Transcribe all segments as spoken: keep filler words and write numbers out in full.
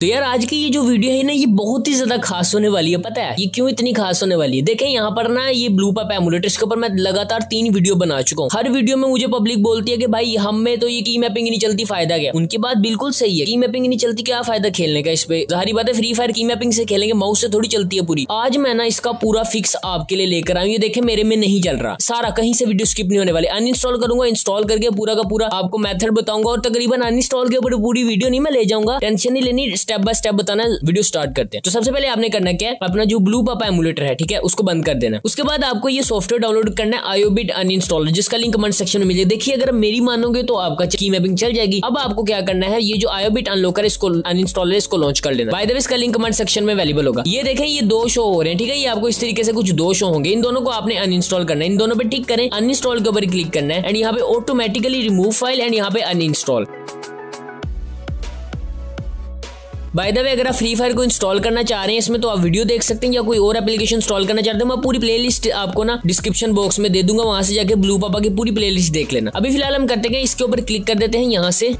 तो यार आज की ये जो वीडियो है ना ये बहुत ही ज्यादा खास होने वाली है। पता है ये क्यों इतनी खास होने वाली है? देखें यहाँ पर ना ये ब्लूपापा एमुलेटर के ऊपर मैं लगातार तीन वीडियो बना चुका हूँ। हर वीडियो में मुझे पब्लिक बोलती है कि भाई हमें तो ये की मैपिंग नहीं चलती, फायदा क्या? उनकी बात बिल्कुल सही है, की मैपिंग नहीं चलती क्या फायदा खेलने का? इस पे सारी बात है, फ्री फायर की मैपिंग से खेलेंगे, माउस से थोड़ी चलती है पूरी। आज मैं ना इसका पूरा फिक्स आपके लिए लेकर आऊँ। ये देखे मेरे में नहीं चल रहा सारा, कहीं से वीडियो स्किप नहीं होने वाली। अनइंस्टॉल करूंगा, इंस्टॉल करके पूरा का पूरा आपको मेथड बताऊंगा और तकरीबन अनइंस्टॉल के ऊपर पूरी वीडियो नहीं मैं ले जाऊंगा। टेंशन नहीं लेनी, स्टेप बाय स्टेप बताना। वीडियो स्टार्ट करते हैं। तो सबसे पहले आपने करना क्या है, अपना जो ब्लूपापा एमुलेटर है ठीक है उसको बंद कर देना। उसके बाद आपको ये सॉफ्टवेयर डाउनलोड करना है आयोबिट अन इंस्टॉलर, जिसका लिंक कमेंट सेक्शन में मिले। देखिए अगर मेरी मानोगे तो आपका की मैपिंग चल जाएगी। अब आपको क्या करना है, ये जो आयोबिट अनलॉकर इसको अनइंस्टॉलर इसको लॉन्च कर लेना। बाय द वे इसका लिंक कमेंट सेक्शन में अवेलेबल होगा। ये देखें ये दो शो हो रहे हैं ठीक है, ये आपको इस तरीके से कुछ दो शो होंगे। इन दोनों को आपने अनइंस्टॉल करना है। इन दोनों पे ठीक करें, अनइंस्टॉल के ऊपर क्लिक करना है एंड यहाँ पे ऑटोमेटिकली रिमूव फाइल एंड यहाँ पे अनइंस्टॉल। बाय द वे अगर आप फ्री फायर को इंस्टॉल करना चाह रहे हैं इसमें तो आप वीडियो देख सकते हैं, या कोई और एप्लीकेशन इंस्टॉल करना चाहते हैं मैं पूरी प्लेलिस्ट आपको ना डिस्क्रिप्शन बॉक्स में दे दूंगा, वहां से जाके ब्लूपापा की पूरी प्लेलिस्ट देख लेना। अभी फिलहाल हम करते हैं इसके ऊपर क्लिक कर देते हैं यहाँ से।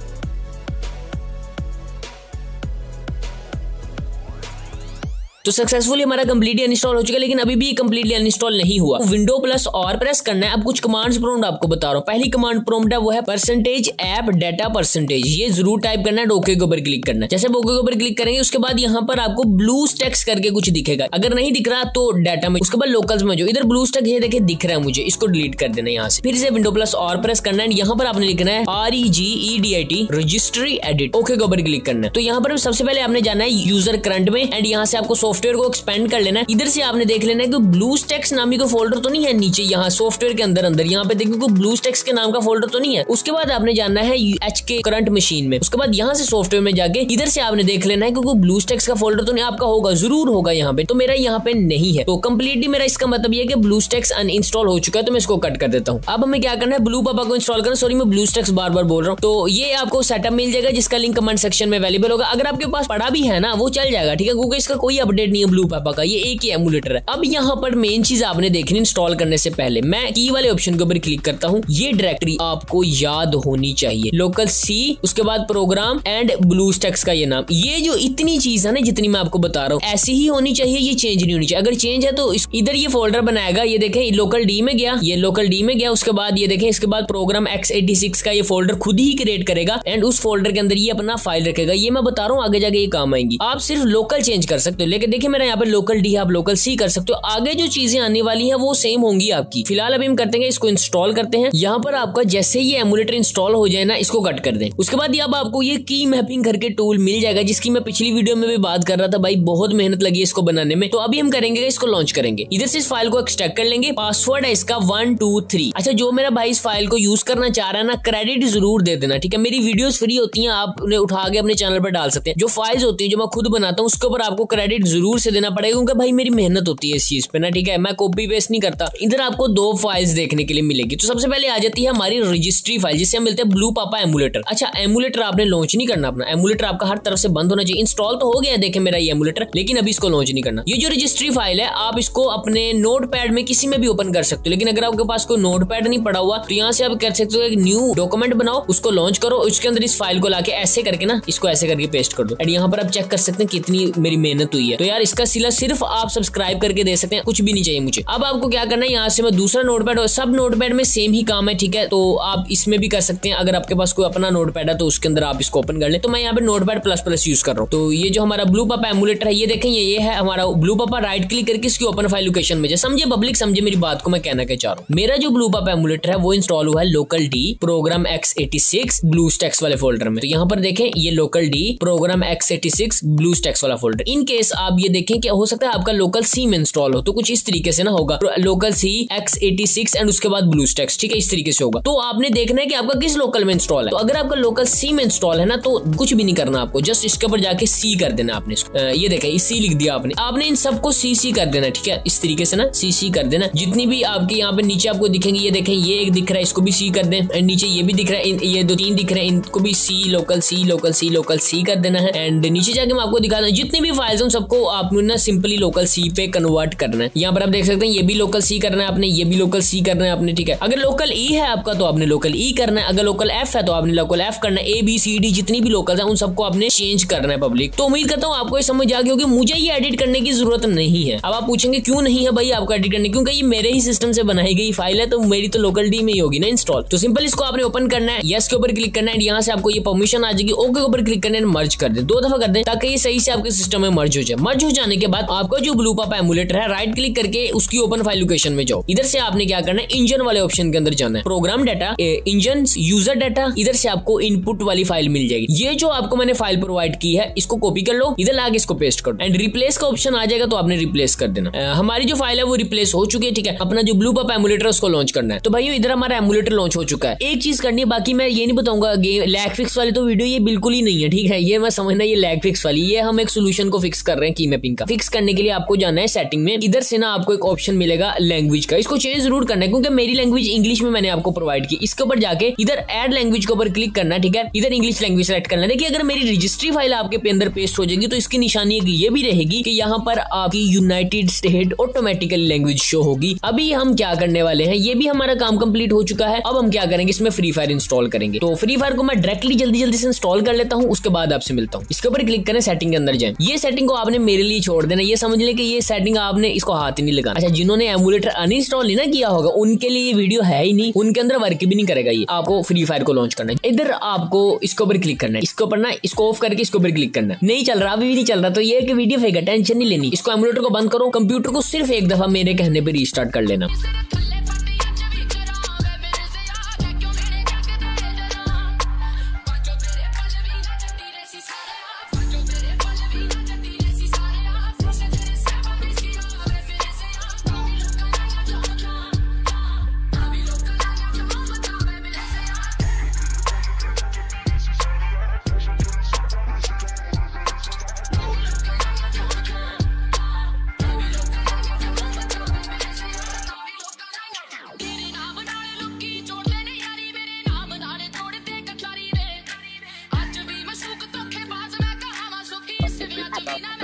तो सक्सेसफुली हमारा कंप्लीटली अनइंस्टॉल हो चुका है, लेकिन अभी भी कंप्लीटली अनइंस्टॉल नहीं हुआ। विंडो प्लस और प्रेस करना है। अब कुछ कमांड्स प्रॉम्प्ट आपको बता रहा हूँ। पहली कमांड प्रॉम्प्ट है वो है परसेंटेज ऐप डाटा परसेंटेज, ये जरूर टाइप करना है। डोके के ऊपर क्लिक करना है। जैसे डोके के ऊपर क्लिक करेंगे उसके बाद यहाँ पर आपको ब्लू स्टैक्स करके कुछ दिखेगा। अगर नहीं दिख रहा तो डाटा में, उसके बाद लोकल्स में जो इधर ब्लू स्टैक ये देखिए दिख रहा है मुझे, इसको डिलीट कर देना यहाँ से। फिर से विंडो प्लस और प्रेस करना है। यहाँ पर आपने लिखना है R E G E D I T registry edit, okay के ऊपर क्लिक करना है। तो यहाँ पर सबसे पहले आपने जाना है यूजर करंट में एंड यहाँ से आपको सॉफ्टवेयर को एक्सपेंड कर लेना है। इधर से आपने देख लेना है कि ब्लूस्टैक्स नामी का फोल्डर तो नहीं है नीचे, यहाँ सॉफ्टवेयर के अंदर अंदर यहाँ पे देखिए कोई ब्लूस्टैक्स के नाम का फोल्डर तो नहीं है। उसके बाद आपने जाना है एच के करंट मशीन में, उसके बाद यहाँ से सॉफ्टवेयर में जाके इधर से आपने देख लेना है क्योंकि ब्लूस्टैक्स का फोल्डर तो नहीं, आपका होगा जरूर होगा यहाँ पे, तो मेरा यहाँ पे नहीं है। तो कम्प्लीटली मेरा इसका मतलब यह है कि ब्लूस्टैक्स अनइंस्टॉल हो चुका है, तो मैं इसको कट कर देता हूँ। अब हमें क्या करना है, ब्लूपापा को इंस्टॉल करना। सॉरी मैं ब्लूस्टैक्स बार बार बोल रहा हूँ। तो ये आपको सेटअप मिल जाएगा जिसका लिंक कमेंट सेक्शन में अवेलेबल होगा। अगर आपके पास पड़ा भी है ना वो चल जाएगा ठीक है, क्योंकि इसका कोई अपडेट नहीं है ब्लूपापा का, ये एक ही एमुलेटर है। अब यहाँ पर मेन चीज आपने देखनी, इंस्टॉल करने से पहले मैं की वाले ऑप्शन के ऊपर क्लिक करता हूँ। ये डायरेक्टरी आपको याद होनी चाहिए, लोकल सी, उसके बाद प्रोग्राम एंड ब्लूस्टैक्स का ये नाम। ये जो इतनी चीज है ना जितनी मैं आपको बता रहा हूँ ऐसी ही होनी चाहिए, ये चेंज नहीं होनी चाहिए। अगर चेंज है तो इधर ये फोल्डर बनाएगा, ये देखे लोकल डी में गया, ये लोकल डी में गया, उसके बाद ये देखे इसके बाद प्रोग्राम एक्स एटी सिक्स का ये फोल्डर खुद ही क्रिएट करेगा एंड उस फोल्डर के अंदर ये अपना फाइल रखेगा। ये मैं बता रहा हूँ आगे जाके ये काम आएंगी। आप सिर्फ लोकल चेंज कर सकते हो, लेकिन देखिए मेरा यहाँ पर लोकल डी है, आप लोकल सी कर सकते हो। आगे जो चीजें आने वाली है वो सेम होंगी आपकी। फिलहाल अभी हम करते हैं इसको इंस्टॉल करते हैं। यहाँ पर आपका जैसे ही एमुलेटर इंस्टॉल हो जाए ना इसको कट कर दें। उसके बाद अब आपको ये की मैपिंग करके टूल मिल जाएगा, जिसकी मैं पिछली वीडियो में भी बात कर रहा था, भाई बहुत मेहनत लगी इसको बनाने में। तो अभी हम करेंगे इसको लॉन्च करेंगे। इधर से इस फाइल को एक्सट्रैक्ट कर लेंगे, पासवर्ड है इसका वन टू थ्री। अच्छा जो मेरा भाई इस फाइल को यूज करना चाह रहा है ना क्रेडिट जरूर दे देना ठीक है। मेरी वीडियो फ्री होती है, आप उन्हें उठा के अपने चैनल पर डाल सकते हैं। जो फाइल्स होती है जो मैं खुद बनाता हूँ उसके ऊपर आपको क्रेडिट जरूर से देना पड़ेगा, क्योंकि भाई मेरी मेहनत होती है इस चीज पे ना ठीक है, मैं कॉपी पेस्ट नहीं करता। इधर आपको दो फाइल्स देखने के लिए मिलेगी। तो सबसे पहले आ जाती है हमारी रजिस्ट्री फाइल, जिससे हम मिलते हैं ब्लूपापा एमुलेटर। अच्छा एमुलेटर आपने लॉन्च नहीं करना, अपना एमुलेटर आपका हर तरफ से बंद होना चाहिए। इंस्टॉल तो हो गया है देखे मेरा ये एमुलेटर, लेकिन अभी इसको लॉन्च नहीं करना। ये जो रजिस्ट्री फाइल है आप इसको अपने नोट पैड में किसी में भी ओपन कर सकते हो, लेकिन अगर आपके पास कोई नोट पैड नहीं पड़ा हुआ तो यहाँ से आप कर सकते हो एक न्यू डॉक्यूमेंट बनाओ, उसको लॉन्च करो, उसके अंदर इस फाइल को लाके ऐसे करके ना इसको ऐसे करके पेस्ट कर दो एंड यहाँ पर आप चेक कर सकते हैं कितनी मेरी मेहनत हुई है। तो यार इसका सिला सिर्फ आप सब्सक्राइब करके दे सकते हैं, कुछ भी नहीं चाहिए मुझे। अब आपको क्या करना है, यहाँ से मैं दूसरा नोटपैड, और सब नोटपैड में सेम ही काम है ठीक है, तो आप इसमें भी कर सकते हैं। अगर आपके पास कोई अपना नोटपैड है तो उसके अंदर आप इसको ओपन कर ले। तो मैं यहाँ पे नोटपैड प्लस प्लस यूज कर रहा हूँ। तो ये जो हमारा ब्लूपापा एमुलेटर है ये देखें ये, ये है हमारा ब्लूपापा। राइट क्लिक करके इसकी ओपन फाइल लोकेशन में, समझे पब्लिक, समझे मेरी बात को मैं कहना क्या चाह रहा हूँ। मेरा जो ब्लूपापा एमुलेटर है वो इंस्टॉल हुआ है local D program X eighty six BlueStacks वाले फोल्डर में। तो यहाँ पर देखें ये local D program X eighty six BlueStacks वाला फोल्डर। इन केस आप ये देखें कि हो सकता है आपका लोकल सी में इंस्टॉल हो, तो कुछ इस तरीके से ना होगा, local C X eighty six and उसके बाद ब्लूस्टैक्स ठीक है, इस तरीके से होगा। तो आपने देखना है कि आपका किस लोकल में इंस्टॉल है। तो अगर आपका लोकल सी में इंस्टॉल है ना तो कुछ भी नहीं करना आपको, जस्ट इसके ऊपर जाके सी कर देना आपने इसको। ये देखा सी लिख दिया आपने, आपने इन सबको सी सी कर देना ठीक है, इस तरीके से ना सी सी कर देना। जितनी भी आपके यहाँ पे नीचे आपको दिखेंगे, ये देखें ये एक दिख रहा है इसको भी सी कर दें, नीचे ये भी दिख रहा है, ये दो तीन दिख रहे हैं इनको भी C local C local C local C कर देना है एंड नीचे जाके मैं आपको दिखा दूँ जितनी भी फाइल्स उन सबको आपने ना सिंपली लोकल सी पे कन्वर्ट करना है। यहाँ पर आप देख सकते हैं ये भी लोकल सी करना है आपने, ये भी लोकल सी करना है आपने, ठीक है। अगर लोकल ई है आपका तो आपने लोकल ई करना है, अगर लोकल एफ है तो आपने लोकल एफ करना है। ए बी सी डी जितनी भी लोकल है उन सबको आपने चेंज करना है पब्लिक। तो उम्मीद करता हूँ आपको समझ आ गया कि मुझे ये एडिट करने की जरूरत नहीं है। अब आप पूछेंगे क्यों नहीं है भाई आपको एडिट करने, क्योंकि ये मेरे ही सिस्टम से बनाई गई फाइल है तो मेरी तो लोकल डी में ही होगी ना इंस्टॉल। तो सिंपल इसको आपने ओपन करना है, यस के ऊपर क्लिक करना है, यहाँ से आपको ये परमिशन आ जाएगी, ओके के ऊपर क्लिक करना है, मर्ज कर दे, दो दफा कर दे ताकि ये सही से आपके सिस्टम में मर्ज हो जाए। मर्ज हो जाने के बाद आपका जो ब्लूपापा एमुलेटर है राइट क्लिक करके उसकी ओपन फाइल लोकेशन में जाओ। इधर से आपने क्या करना है, इंजन वाले ऑप्शन के अंदर जाना है, program data engine user data, इधर से आपको इनपुट वाली फाइल मिल जाएगी। ये जो आपको मैंने फाइल प्रोवाइड की है इसको कॉपी कर लो, इधर लाके इसको पेस्ट करो एंड रिप्लेस का ऑप्शन आ जाएगा तो आपने रिप्लेस कर देना। आ, हमारी जो फाइल है वो रिप्लेस हो चुकी है, ठीक है। अपना जो ब्लूपापा एमुलेटर उसको लॉन्च करना है, तो भाई इधर हमारा एमुलेटर लॉन्च हो चुका है। एक चीज करनी है, बाकी मैं ये नहीं बताऊंगा लैग फिक्स वाली तो वीडियो ये बिल्कुल ही नहीं है, ठीक है। ये मैं समझना ये लैग फिक्स वाली, ये हम एक सोल्यूशन को फिक्स कर रहे हैं की मैपिंग का। फिक्स करने के लिए आपको जाना है सेटिंग में, इधर से ना आपको एक ऑप्शन मिलेगा लैंग्वेज का, इसको चेंज जरूर करना है क्योंकि मेरी लैंग्वेज इंग्लिश में मैंने आपको प्रोवाइड की। इसके ऊपर जाके इधर एड लैंग्वेज के ऊपर क्लिक करना, ठीक है। इधर इंग्लिश लैंग्वेज सेलेक्ट करना है। देखिए अगर मेरी रजिस्ट्री फाइल आपके अंदर पेस्ट हो जाएगी तो इसकी निशानी ये भी रहेगी कि यहाँ पर आपकी United State automatically language show होगी। अभी हम क्या करने वाले हैं, ये भी हमारा काम कंप्लीट हो चुका है। अब हम क्या करेंगे, इसमें फ्री फायर इंस्टॉल करेंगे। तो फ्री फायर को मैं डायरेक्टली जल्दी जल्दी से इंस्टॉल कर लेता हूँ, उसके बाद आपसे मिलता हूँ। इसके ऊपर क्लिक करें, सेटिंग के अंदर जाएं। ये सेटिंग को आपने मेरे लिए छोड़ देना, ये समझ लें कि ये सेटिंग आपने इसको हाथ नहीं लगाना। अच्छा, जिन्होंने एमुलेटर अनइंस्टॉल ना किया होगा उनके लिए ये वीडियो है ही नहीं, उनके अंदर वर्क भी नहीं करेगा ये। आपको फ्री फायर को लॉन्च करना है, इधर आपको इसके ऊपर क्लिक करना है, इसके ऊपर ना इसको ऑफ करके इसके ऊपर क्लिक करना है। नहीं चल रहा, अभी भी नहीं चल रहा तो ये वीडियो फेंका, टेंशन नहीं लेनी। इसको एमुलेटर को बंद करो, कंप्यूटर को सिर्फ एक दफा मेरे कहने पे रीस्टार्ट कर लेना।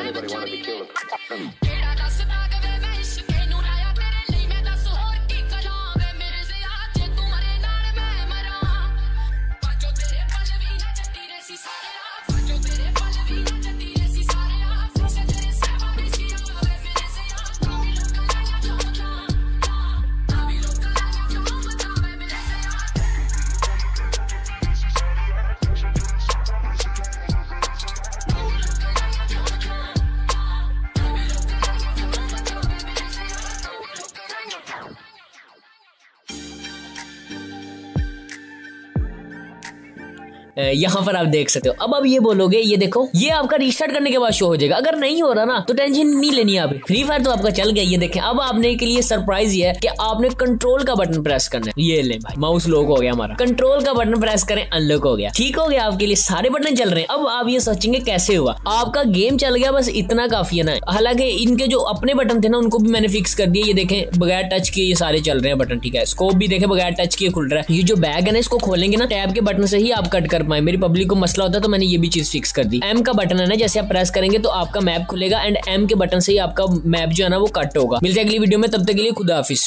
Everybody wanna be killed. यहाँ पर आप देख सकते हो। अब अब ये बोलोगे, ये देखो ये आपका रिस्टार्ट करने के बाद शो हो जाएगा। अगर नहीं हो रहा ना तो टेंशन नहीं लेनी आप, फ्री फायर तो आपका चल गया। ये देखें, अब आपने के लिए सरप्राइज ये है कि आपने कंट्रोल का बटन प्रेस करना है। ये ले भाई, माउस लॉक हो गया हमारा, कंट्रोल का बटन प्रेस करें, अनलॉक हो गया, ठीक हो गया। आपके लिए सारे बटन चल रहे हैं। अब आप ये सोचेंगे कैसे हुआ, आपका गेम चल गया, बस इतना काफी है ना। हालांकि इनके जो अपने बटन थे ना उनको भी मैंने फिक्स कर दिया। ये देखें, बगैर टच किए ये सारे चल रहे हैं बटन, ठीक है। स्कोप भी देखें, बगैर टच किए खुल रहा है। ये जो बैग है ना इसको खोलेंगे ना, टैब के बटन से ही आप कट कर पाए। मेरी पब्लिक को मसला होता है तो मैंने ये भी चीज फिक्स कर दी। एम का बटन है ना, जैसे आप प्रेस करेंगे तो आपका मैप खुलेगा एंड एम के बटन से ही आपका मैप जो है ना वो कट होगा। मिलते हैं अगली वीडियो में, तब तक के लिए खुदा हाफिज।